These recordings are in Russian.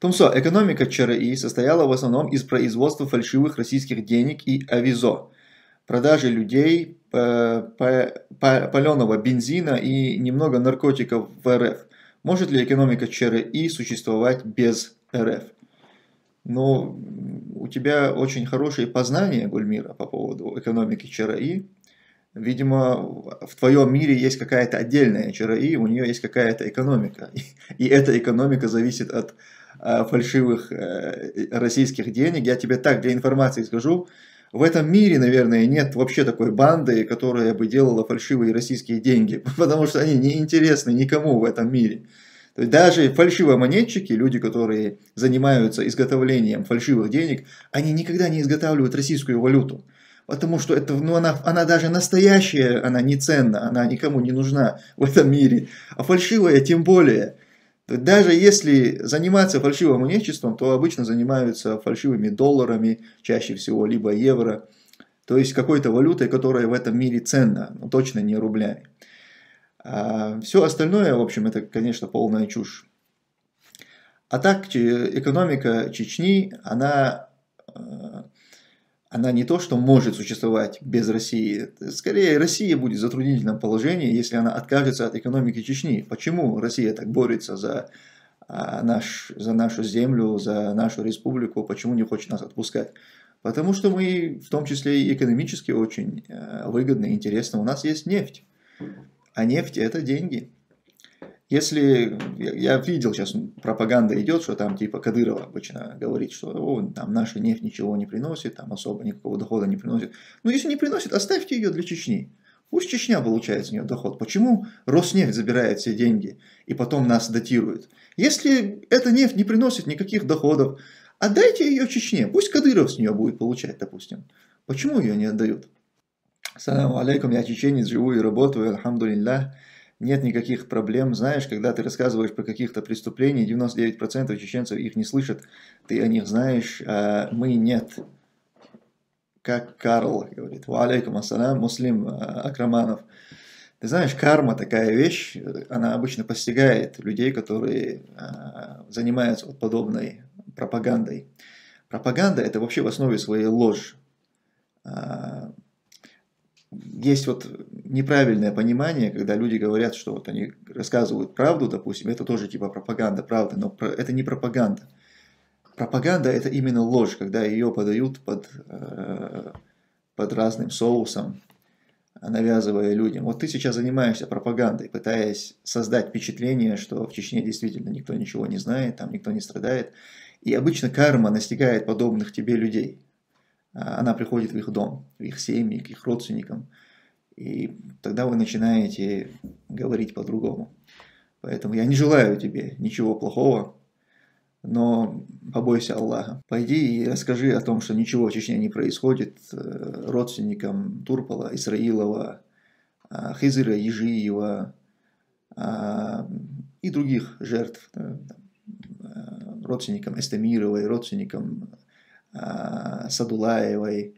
Тумсо. Экономика ЧРИ состояла в основном из производства фальшивых российских денег и АВИЗО, продажи людей, паленого бензина и немного наркотиков в РФ. Может ли экономика ЧРИ существовать без РФ? Ну, у тебя очень хорошие познания, Гульмира, по поводу экономики ЧРИ. Видимо, в твоем мире есть какая-то отдельная ЧРИ, у нее есть какая-то экономика. И эта экономика зависит от фальшивых российских денег. Я тебе так для информации скажу. В этом мире, наверное, нет вообще такой банды, которая бы делала фальшивые российские деньги, потому что они не интересны никому в этом мире. То есть даже фальшивомонетчики, люди, которые занимаются изготовлением фальшивых денег, они никогда не изготавливают российскую валюту. Потому что это, ну, она даже настоящая, она не ценна, она никому не нужна в этом мире. А фальшивая тем более. То есть даже если заниматься фальшивомонетчеством, то обычно занимаются фальшивыми долларами, чаще всего, либо евро. То есть какой-то валютой, которая в этом мире ценна, но точно не рублями. А все остальное, в общем, это, конечно, полная чушь. А так, экономика Чечни, она не то, что может существовать без России. Скорее, Россия будет в затруднительном положении, если она откажется от экономики Чечни. Почему Россия так борется за нашу землю, за нашу республику, почему не хочет нас отпускать? Потому что мы, в том числе и экономически, очень выгодны и интересны. У нас есть нефть, а нефть – это деньги. Если я видел, сейчас пропаганда идет, что там типа Кадыров обычно говорит, что там наша нефть ничего не приносит, там особо никакого дохода не приносит. Ну, если не приносит, оставьте ее для Чечни. Пусть Чечня получает с нее доход. Почему Роснефть забирает все деньги и потом нас датирует? Если эта нефть не приносит никаких доходов, отдайте ее Чечне. Пусть Кадыров с нее будет получать, допустим. Почему ее не отдают? Саламу алейкум, я чеченец, живу и работаю, альхамдулиллах. Нет никаких проблем. Знаешь, когда ты рассказываешь про каких-то преступлений, 99% чеченцев их не слышат. Ты о них знаешь, а мы нет. Как Карл говорит. Ва алейкум ассалам, муслим Акраманов. Ты знаешь, карма такая вещь, она обычно постигает людей, которые занимаются вот подобной пропагандой. Пропаганда – это вообще в основе своей ложь. Есть вот неправильное понимание, когда люди говорят, что вот они рассказывают правду, допустим, это тоже типа пропаганда, правда, но это не пропаганда. Пропаганда – это именно ложь, когда ее подают под разным соусом, навязывая людям. Вот ты сейчас занимаешься пропагандой, пытаясь создать впечатление, что в Чечне действительно никто ничего не знает, там никто не страдает. И обычно карма настигает подобных тебе людей. Она приходит в их дом, в их семьи, к их родственникам. И тогда вы начинаете говорить по-другому. Поэтому я не желаю тебе ничего плохого, но побойся Аллаха. Пойди и расскажи о том, что ничего в Чечне не происходит, родственникам Турпала Исраилова, Хизыра Ежиева и других жертв, родственникам Эстамировой, родственникам Садулаевой,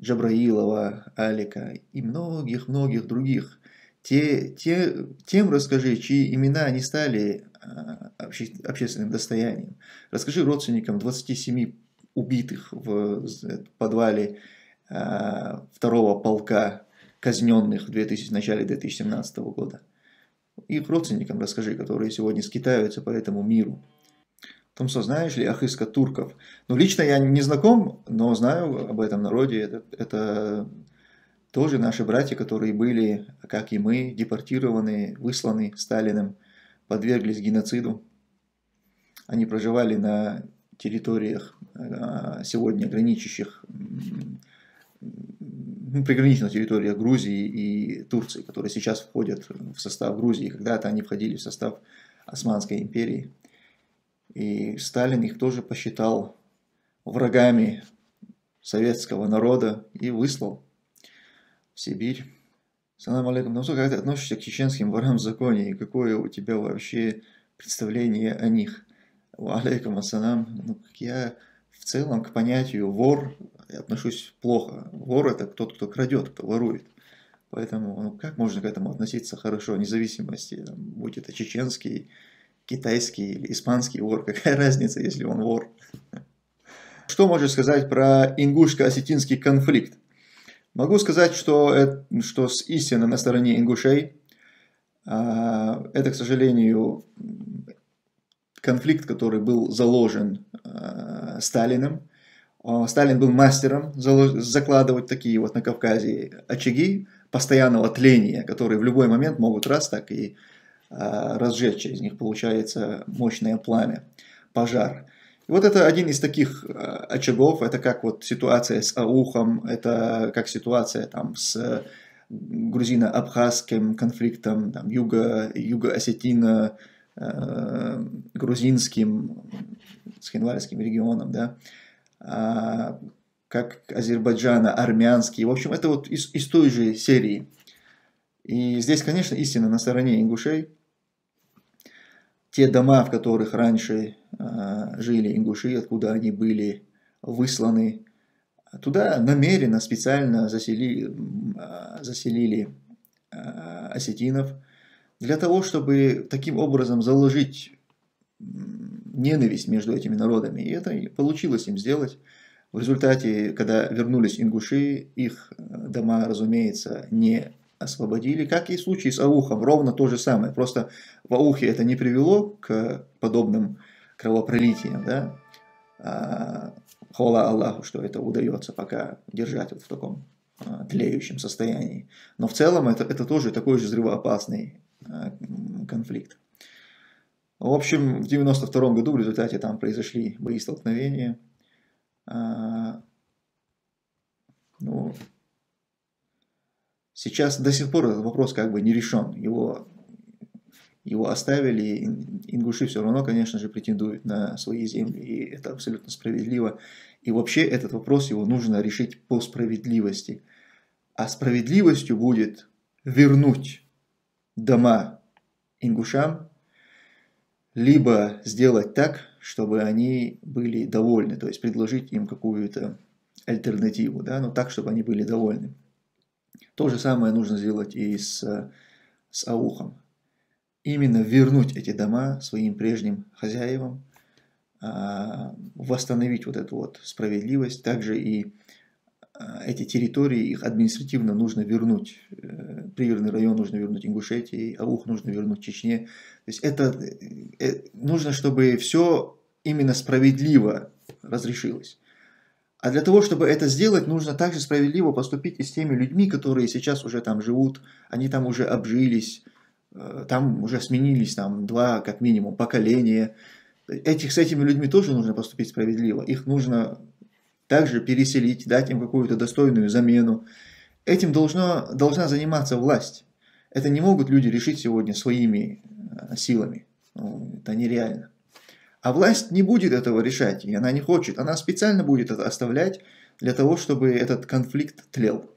Джабраилова, Алика и многих-многих других. Тем расскажи, чьи имена не стали общественным достоянием. Расскажи родственникам 27 убитых в подвале 2-го полка, казненных в начале 2017 года. Их родственникам расскажи, которые сегодня скитаются по этому миру. Тумсо, знаешь ли Ахыска турков? Ну, лично я не знаком, но знаю об этом народе. Это тоже наши братья, которые были, как и мы, депортированы, высланы Сталиным, подверглись геноциду. Они проживали на территориях, сегодня приграничных территориях Грузии и Турции, которые сейчас входят в состав Грузии. Когда-то они входили в состав Османской империи. И Сталин их тоже посчитал врагами советского народа и выслал в Сибирь. Салам алейкум. Тумсо, как ты относишься к чеченским ворам в законе? И какое у тебя вообще представление о них? Алейкум ассалам. Ну, я в целом к понятию вор отношусь плохо. Вор – это тот, кто крадет, кто ворует. Поэтому как можно к этому относиться хорошо, вне зависимости, будь это чеченский китайский или испанский вор, какая разница, если он вор. Что можешь сказать про ингушско-осетинский конфликт? Могу сказать, что с истиной на стороне ингушей. Это, к сожалению, конфликт, который был заложен Сталиным. Сталин был мастером закладывать такие вот на Кавказе очаги постоянного тления, которые в любой момент могут раз так и разжечь. Из них получается мощное пламя, пожар. И вот это один из таких очагов, это как вот ситуация с Аухом, это как ситуация там с грузино-абхазским конфликтом, юго-осетино, грузинским, с хинвальским регионом, да, как азербайджано-армянский, в общем, это вот из той же серии. И здесь, конечно, истина на стороне ингушей. Те дома, в которых раньше жили ингуши, откуда они были высланы, туда намеренно, специально заселили осетинов, для того, чтобы таким образом заложить ненависть между этими народами. И это получилось им сделать. В результате, когда вернулись ингуши, их дома, разумеется, не освободили. Как и в случае с Аухом, ровно то же самое. Просто в Аухе это не привело к подобным кровопролитиям. Да? Хвала Аллаху, что это удается пока держать вот в таком тлеющем состоянии. Но в целом это тоже такой же взрывоопасный конфликт. В общем, в 1992 году в результате там произошли бои, столкновения. Ну, сейчас до сих пор этот вопрос как бы не решен. Его оставили. Ингуши все равно, конечно же, претендуют на свои земли. И это абсолютно справедливо. И вообще этот вопрос его нужно решить по справедливости. А справедливостью будет вернуть дома ингушам, либо сделать так, чтобы они были довольны, то есть предложить им какую-то альтернативу, да, но так, чтобы они были довольны. То же самое нужно сделать и с Аухом. Именно вернуть эти дома своим прежним хозяевам, восстановить вот эту вот справедливость. Также и эти территории, их административно нужно вернуть. Пригородный район нужно вернуть Ингушетии, Аух нужно вернуть Чечне. То есть это нужно, чтобы все именно справедливо разрешилось. А для того, чтобы это сделать, нужно также справедливо поступить и с теми людьми, которые сейчас уже там живут, они там уже обжились, там уже сменились там, два, как минимум, поколения. С этими людьми тоже нужно поступить справедливо. Их нужно также переселить, дать им какую-то достойную замену. Этим должна заниматься власть. Это не могут люди решить сегодня своими силами. Ну, это нереально. А власть не будет этого решать, и она не хочет. Она специально будет это оставлять для того, чтобы этот конфликт тлел.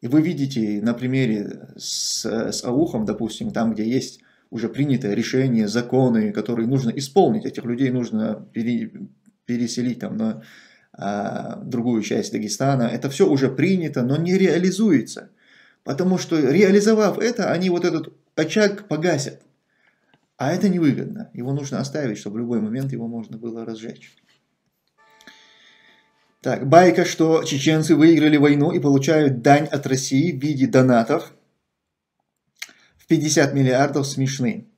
И вы видите на примере с Аухом, допустим, там, где есть уже принятое решение, законы, которые нужно исполнить. Этих людей нужно переселить там, на другую часть Дагестана. Это все уже принято, но не реализуется. Потому что, реализовав это, они вот этот очаг погасят. А это невыгодно. Его нужно оставить, чтобы в любой момент его можно было разжечь. Так, байка, что чеченцы выиграли войну и получают дань от России в виде донатов в 50 миллиардов, смешны.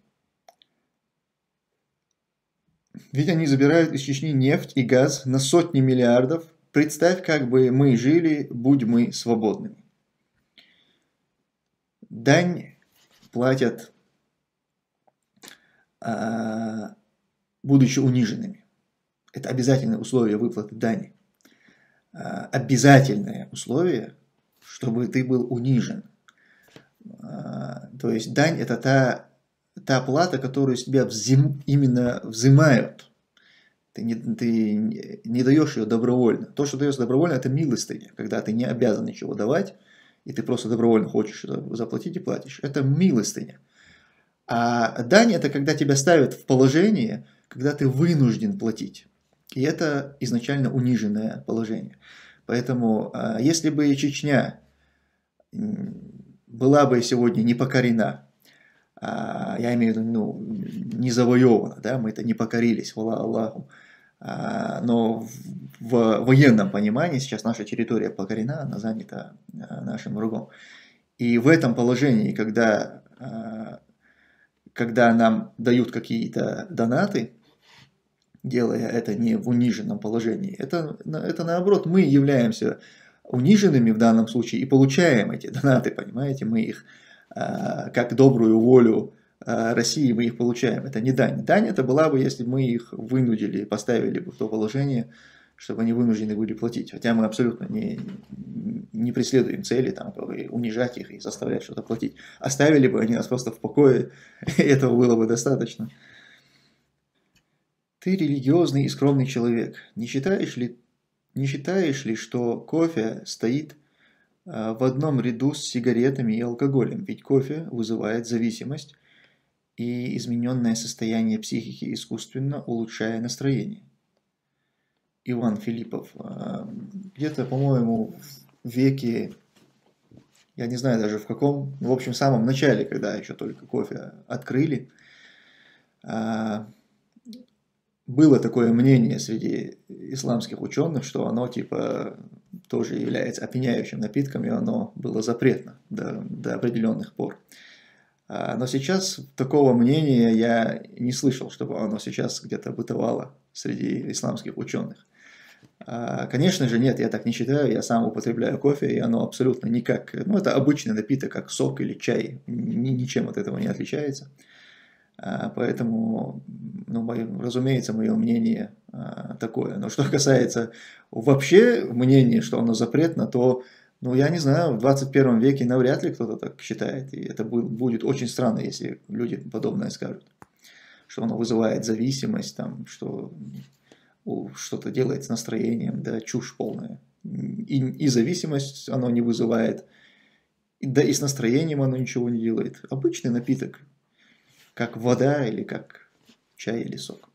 Ведь они забирают из Чечни нефть и газ на сотни миллиардов. Представь, как бы мы жили, будь мы свободными. Дань платят, будучи униженными. Это обязательное условие выплаты дани. Обязательное условие, чтобы ты был унижен. То есть дань – это та плата, которую с тебя именно взимают. Ты не даешь ее добровольно. То, что даешь добровольно, это милостыня, когда ты не обязан ничего давать, и ты просто добровольно хочешь заплатить и платишь. Это милостыня. А дань – это когда тебя ставят в положение, когда ты вынужден платить. И это изначально униженное положение. Поэтому, если бы Чечня была бы сегодня не покорена, я имею в виду, ну, не завоевано, да, мы это не покорились, вала Аллаху. Но в военном понимании сейчас наша территория покорена, она занята нашим врагом. И в этом положении, когда нам дают какие-то донаты, делая это не в униженном положении, это наоборот, мы являемся униженными в данном случае и получаем эти донаты, понимаете, мы их как добрую волю России мы их получаем, это не дань. Дань это была бы, если мы их вынудили, поставили бы в то положение, чтобы они вынуждены были платить. Хотя мы абсолютно не преследуем цели там, унижать их и заставлять что-то платить. Оставили бы они нас просто в покое, этого было бы достаточно. Ты религиозный и скромный человек. Не считаешь ли, что кофе стоит в одном ряду с сигаретами и алкоголем? Ведь кофе вызывает зависимость и измененное состояние психики, искусственно улучшая настроение. Иван Филиппов. Где-то, по-моему, в веке, я не знаю даже в каком, в общем, в самом начале, когда еще только кофе открыли, было такое мнение среди исламских ученых, что оно типа тоже является опьяняющим напитком, и оно было запретно до определенных пор. Но сейчас такого мнения я не слышал, чтобы оно сейчас где-то бытовало среди исламских ученых. Конечно же, нет, я так не считаю, я сам употребляю кофе, и оно абсолютно никак, ну это обычный напиток, как сок или чай, ничем от этого не отличается. Поэтому, ну, разумеется, мое мнение такое. Но что касается вообще мнения, что оно запретно, то, ну, я не знаю, в 21 веке навряд ли кто-то так считает. И это будет очень странно, если люди подобное скажут. Что оно вызывает зависимость, там, что что-то делает с настроением, да, чушь полная. И зависимость оно не вызывает, да и с настроением оно ничего не делает. Обычный напиток. Как вода или как чай или сок.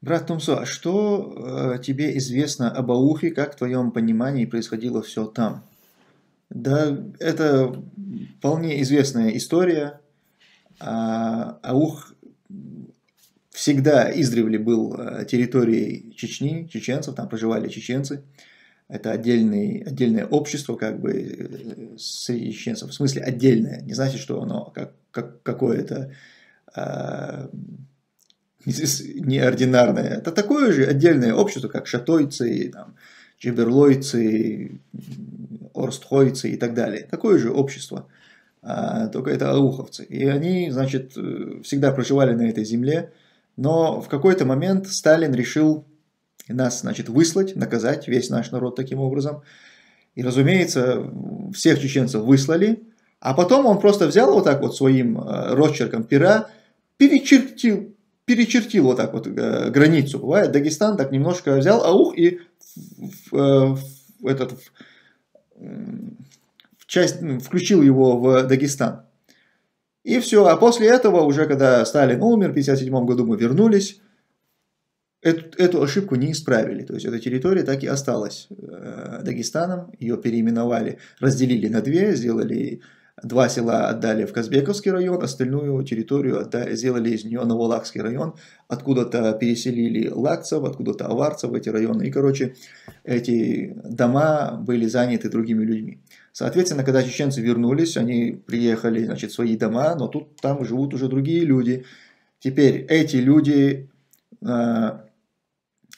Брат Тумсо, а что тебе известно об Аухе, как в твоем понимании происходило все там? Да, это вполне известная история. Аух всегда издревле был территорией Чечни, чеченцев, там проживали чеченцы. Это отдельное общество, как бы, среди чеченцев. В смысле отдельное, не значит, что оно как какое-то... неординарное. Это такое же отдельное общество, как шатойцы, там, чеберлойцы, орстхойцы и так далее. Такое же общество, только это ауховцы. И они, значит, всегда проживали на этой земле, но в какой-то момент Сталин решил нас, значит, выслать, наказать весь наш народ таким образом. И, разумеется, всех чеченцев выслали, а потом он просто взял вот так вот своим росчерком пера, перечертил вот так вот границу. Бывает, Дагестан так немножко взял, аух, и включил его в Дагестан. И все. А после этого, уже когда Сталин умер, в 1957 году мы вернулись, эту ошибку не исправили. То есть эта территория так и осталась Дагестаном. Ее переименовали, разделили на две, сделали... Два села отдали в Казбековский район, остальную территорию сделали из нее Новолакский район, откуда-то переселили лакцев, откуда-то аварцев в эти районы. И, короче, эти дома были заняты другими людьми. Соответственно, когда чеченцы вернулись, они приехали, значит, в свои дома, но тут там живут уже другие люди. Теперь эти люди,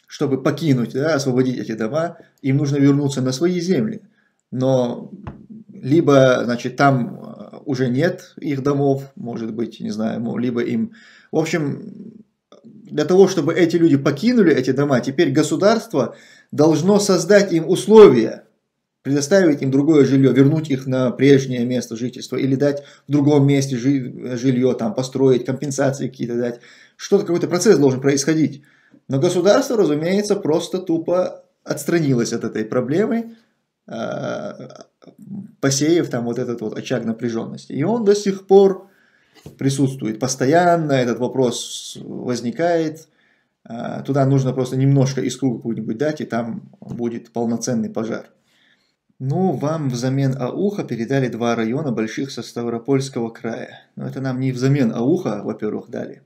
чтобы покинуть, да, освободить эти дома, им нужно вернуться на свои земли. Но... Либо, значит, там уже нет их домов, может быть, не знаю, либо им... В общем, для того, чтобы эти люди покинули эти дома, теперь государство должно создать им условия, предоставить им другое жилье, вернуть их на прежнее место жительства или дать в другом месте жилье, там, построить, компенсации какие-то дать. Что-то, какой-то процесс должен происходить. Но государство, разумеется, просто тупо отстранилось от этой проблемы, посеяв там вот этот вот очаг напряженности. И он до сих пор присутствует. Постоянно этот вопрос возникает. Туда нужно просто немножко искру какую-нибудь дать, и там будет полноценный пожар. Ну, вам взамен Ауха передали два района больших со Ставропольского края. Но это нам не взамен Ауха, во-первых, дали.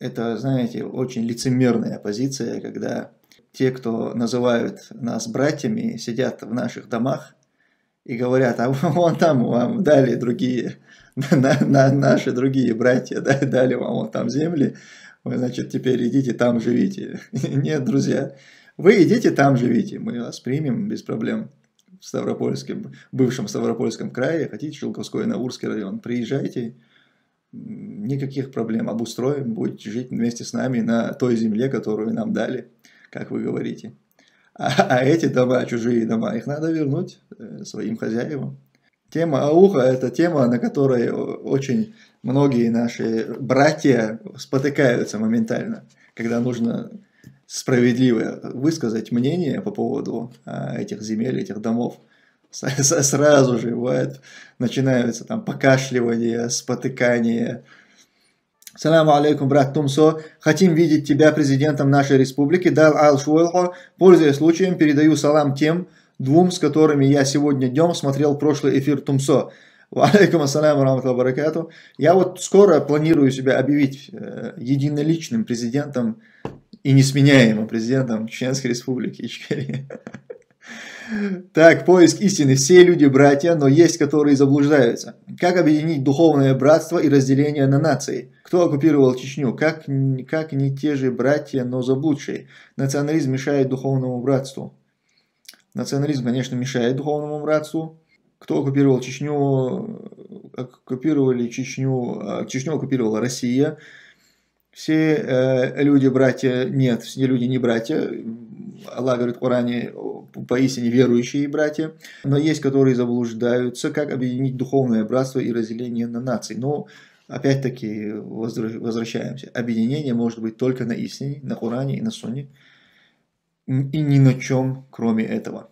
Это, знаете, очень лицемерная позиция, когда те, кто называют нас братьями, сидят в наших домах и говорят: а вон там вам дали другие, наши другие братья, дали вам вон там земли, вы, значит, теперь идите там живите. Нет, друзья, вы идите там живите, мы вас примем без проблем. В Ставропольском, бывшем Ставропольском крае, хотите Желковской, Наурский район, приезжайте, никаких проблем, обустроим, будете жить вместе с нами на той земле, которую нам дали, как вы говорите. А эти дома, чужие дома, их надо вернуть своим хозяевам. Тема Ауха – это тема, на которой очень многие наши братья спотыкаются моментально, когда нужно справедливо высказать мнение по поводу этих земель, этих домов. Сразу же бывает, начинаются там покашливания, спотыкания. Саламу алейкум, брат Тумсо. Хотим видеть тебя президентом нашей республики. Дал ал-шуэлхо. Пользуясь случаем, передаю салам тем двум, с которыми я сегодня днем смотрел прошлый эфир Тумсо. Алейкум ассаламу рахматуллахи ва баракатух. Я вот скоро планирую себя объявить единоличным президентом и несменяемым президентом Чеченской республики Ичкерии. Так, поиск истины. Все люди братья, но есть, которые заблуждаются. Как объединить духовное братство и разделение на нации? Кто оккупировал Чечню? Как не те же братья, но заблудшие? Национализм мешает духовному братству. Национализм, конечно, мешает духовному братству. Кто оккупировал Чечню? Чечню оккупировала Россия. Все люди братья, нет, все люди не братья. Аллах говорит в Коране: поистине верующие братья, но есть, которые заблуждаются. Как объединить духовное братство и разделение на нации? Но опять-таки возвращаемся. Объединение может быть только на истине, на Коране и на Сунне, и ни на чем, кроме этого.